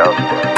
out.